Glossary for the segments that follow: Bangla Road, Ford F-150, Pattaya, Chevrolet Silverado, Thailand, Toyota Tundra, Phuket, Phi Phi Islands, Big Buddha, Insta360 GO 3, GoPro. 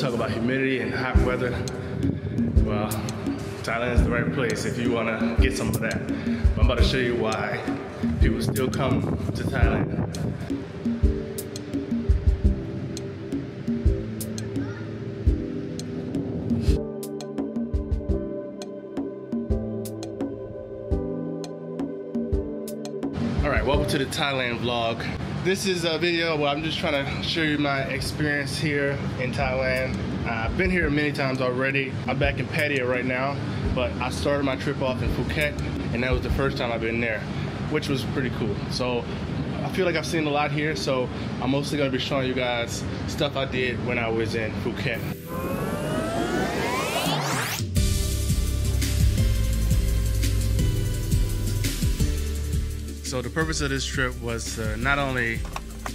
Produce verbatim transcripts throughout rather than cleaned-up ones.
Talk about humidity and hot weather. Well, Thailand is the right place if you want to get some of that. But I'm about to show you why people still come to Thailand. All right, welcome to the Thailand vlog. This is a video where I'm just trying to show you my experience here in Thailand. Uh, I've been here many times already. I'm back in Pattaya right now, but I started my trip off in Phuket, and that was the first time I've been there, which was pretty cool. So I feel like I've seen a lot here, so I'm mostly gonna be showing you guys stuff I did when I was in Phuket. So the purpose of this trip was to not only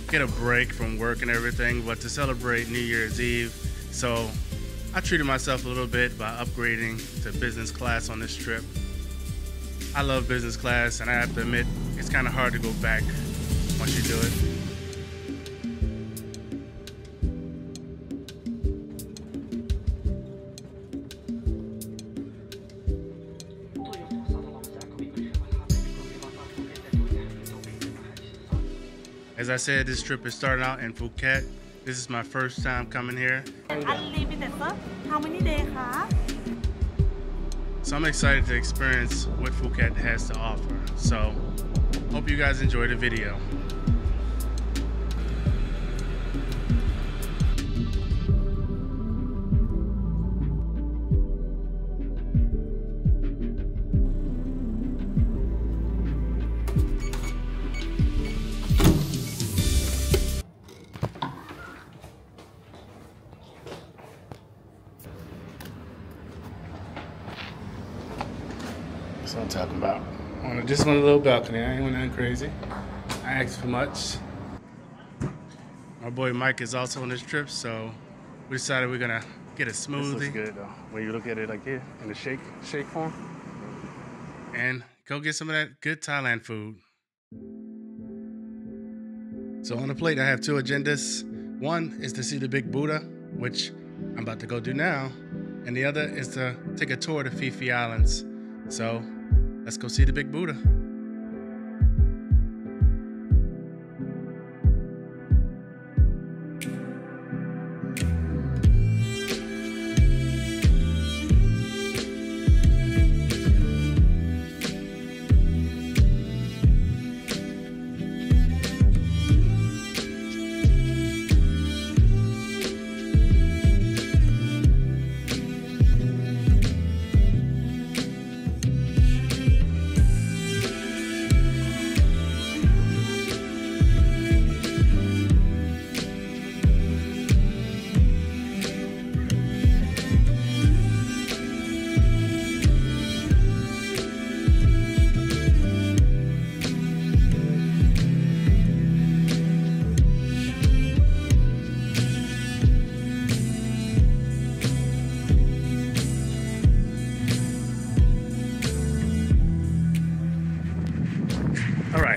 get a break from work and everything, but to celebrate New Year's Eve. So I treated myself a little bit by upgrading to business class on this trip. I love business class, and I have to admit, it's kind of hard to go back once you do it. As I said, this trip is starting out in Phuket. This is my first time coming here. Unlimited, sir. How many days, huh? So I'm excited to experience what Phuket has to offer. So, hope you guys enjoy the video. That's what I'm talking about. I wanna, just want a little balcony. I ain't want nothing crazy. I asked for much. My boy Mike is also on this trip, so we decided we're gonna get a smoothie. This looks good though. When you look at it like here, in the shake, shake form. And go get some of that good Thailand food. So on the plate, I have two agendas. One is to see the Big Buddha, which I'm about to go do now. And the other is to take a tour to Phi Phi Islands. So, let's go see the Big Buddha.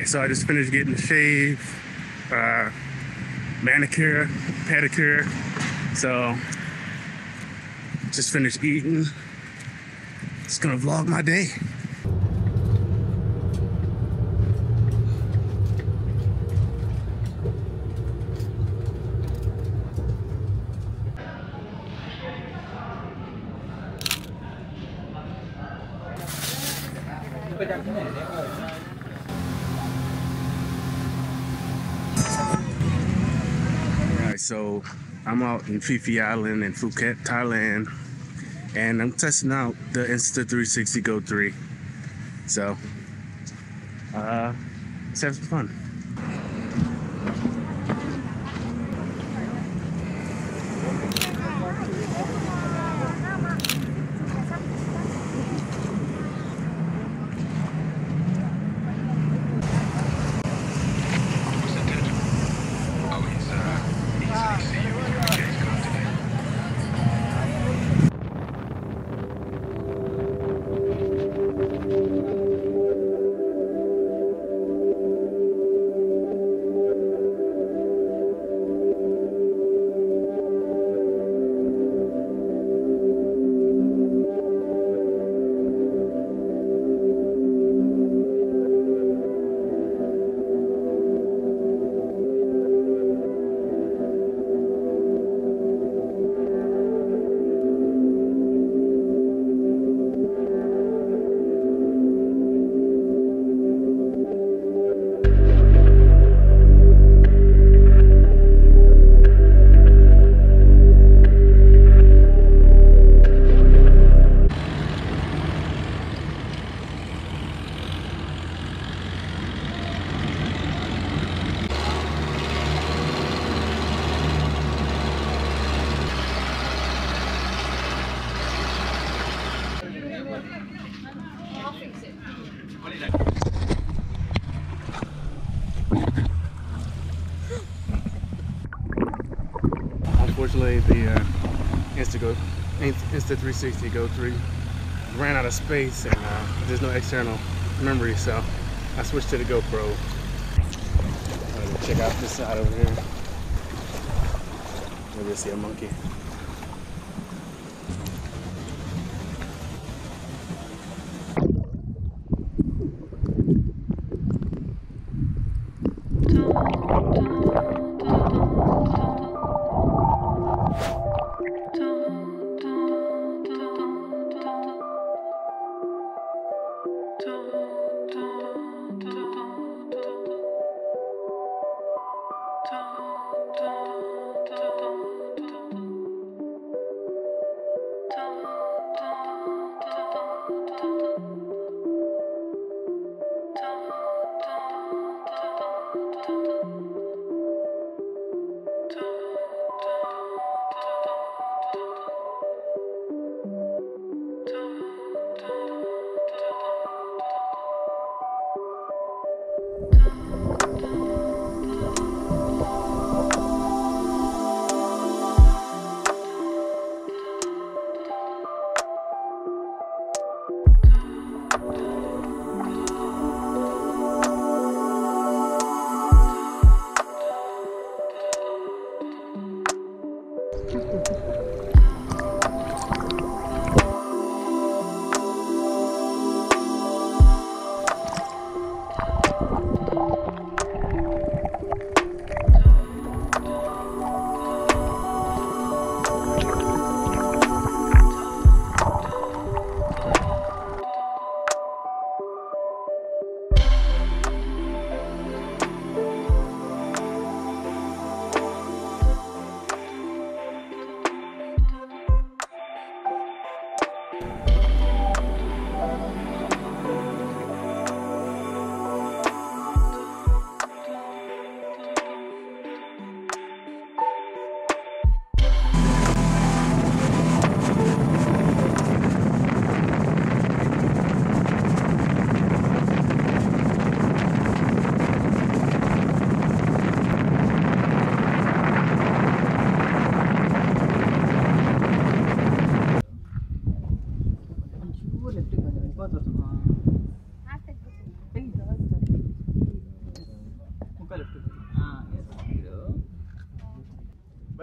So I just finished getting a shave, uh, manicure, pedicure. So just finished eating. Just gonna vlog my day. So I'm out in Phi Phi Island in Phuket, Thailand, and I'm testing out the Insta three sixty GO three. So uh, let's have some fun. unfortunately the uh, Insta three sixty go three ran out of space, and uh, there's no external memory, so I switched to the GoPro. Right, check out this side over here. Maybe I see a monkey.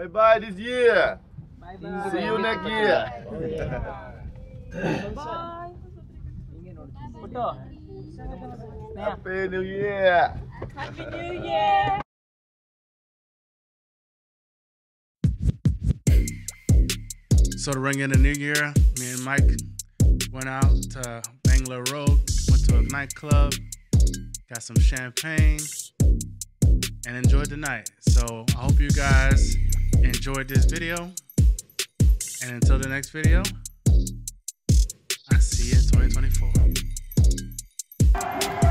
Bye bye this year. Bye bye. See you next year. Bye. Bye. Happy New Year. Happy New Year. So to ring in the new year, me and Mike went out to Bangla Road, went to a nightclub, got some champagne, and enjoyed the night. So I hope you guys enjoyed this video, and until the next video, I see you in twenty twenty-four.